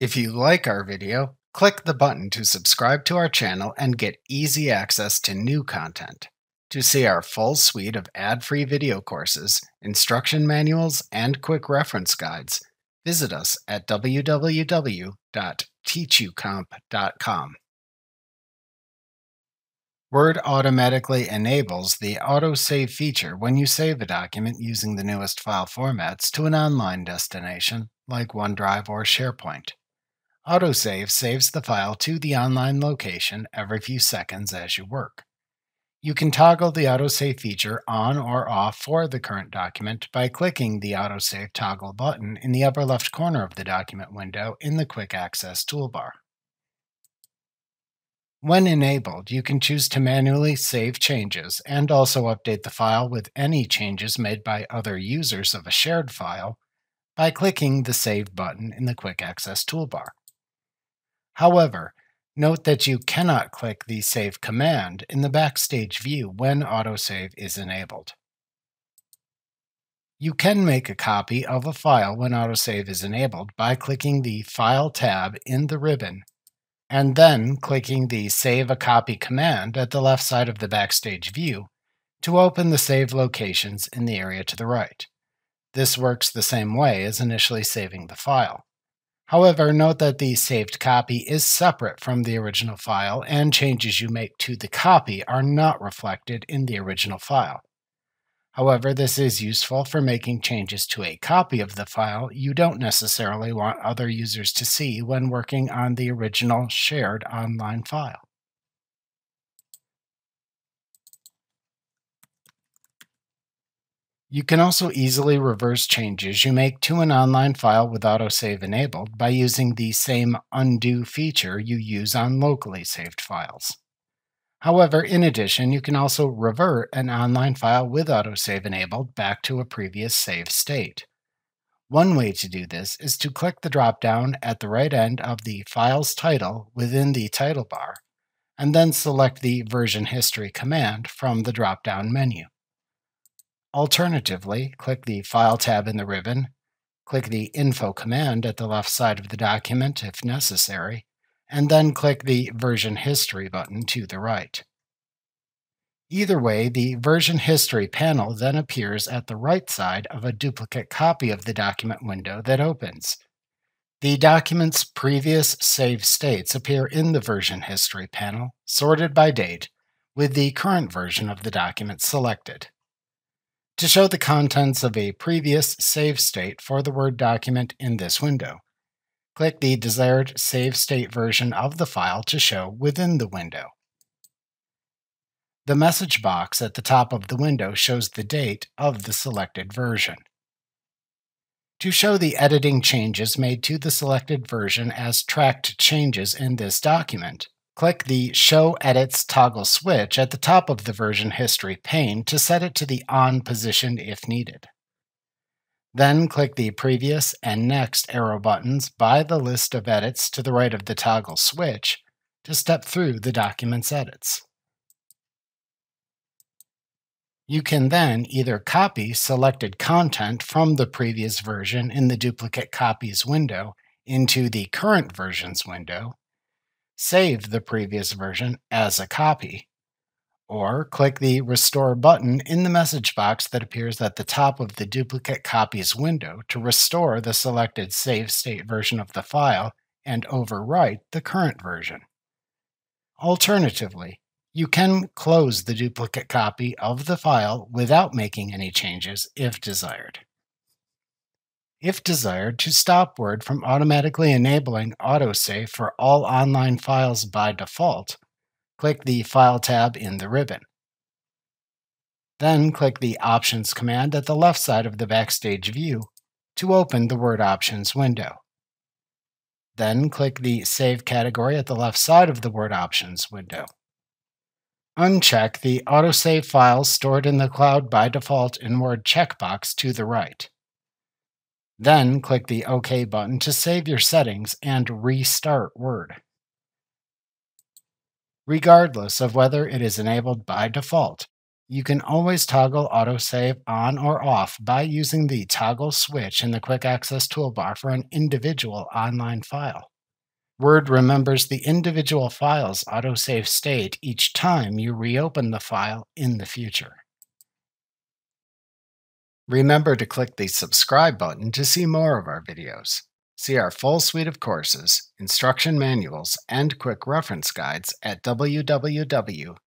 If you like our video, click the button to subscribe to our channel and get easy access to new content. To see our full suite of ad-free video courses, instruction manuals, and quick reference guides, visit us at www.teachucomp.com. Word automatically enables the AutoSave feature when you save a document using the newest file formats to an online destination, like OneDrive or SharePoint. AutoSave saves the file to the online location every few seconds as you work. You can toggle the AutoSave feature on or off for the current document by clicking the AutoSave toggle button in the upper left corner of the document window in the Quick Access Toolbar. When enabled, you can choose to manually save changes and also update the file with any changes made by other users of a shared file by clicking the Save button in the Quick Access Toolbar. However, note that you cannot click the Save command in the Backstage view when AutoSave is enabled. You can make a copy of a file when AutoSave is enabled by clicking the File tab in the ribbon, and then clicking the Save a Copy command at the left side of the Backstage view to open the save locations in the area to the right. This works the same way as initially saving the file. However, note that the saved copy is separate from the original file, and changes you make to the copy are not reflected in the original file. However, this is useful for making changes to a copy of the file you don't necessarily want other users to see when working on the original shared online file. You can also easily reverse changes you make to an online file with AutoSave enabled by using the same undo feature you use on locally saved files. However, in addition, you can also revert an online file with AutoSave enabled back to a previous save state. One way to do this is to click the drop-down at the right end of the file's title within the title bar, and then select the Version History command from the drop-down menu. Alternatively, click the File tab in the ribbon, click the Info command at the left side of the document if necessary, and then click the Version History button to the right. Either way, the Version History panel then appears at the right side of a duplicate copy of the document window that opens. The document's previous save states appear in the Version History panel, sorted by date, with the current version of the document selected. To show the contents of a previous save state for the Word document in this window, click the desired save state version of the file to show within the window. The message box at the top of the window shows the date of the selected version. To show the editing changes made to the selected version as tracked changes in this document, click the Show Edits toggle switch at the top of the Version History pane to set it to the On position if needed. Then click the Previous and Next arrow buttons by the list of edits to the right of the toggle switch to step through the document's edits. You can then either copy selected content from the previous version in the Duplicate Copies window into the Current Versions window, save the previous version as a copy, or click the Restore button in the message box that appears at the top of the Duplicate Copies window to restore the selected save state version of the file and overwrite the current version. Alternatively, you can close the duplicate copy of the file without making any changes if desired. If desired, to stop Word from automatically enabling AutoSave for all online files by default, click the File tab in the ribbon. Then click the Options command at the left side of the Backstage view to open the Word Options window. Then click the Save category at the left side of the Word Options window. Uncheck the AutoSave files stored in the cloud by default in Word checkbox to the right. Then click the OK button to save your settings and restart Word. Regardless of whether it is enabled by default, You can always toggle autosave on or off by using the toggle switch in the Quick Access Toolbar for an individual online file. Word remembers the individual file's autosave state each time you reopen the file in the future. Remember to click the subscribe button to see more of our videos. See our full suite of courses, instruction manuals, and quick reference guides at www.teachucomp.com.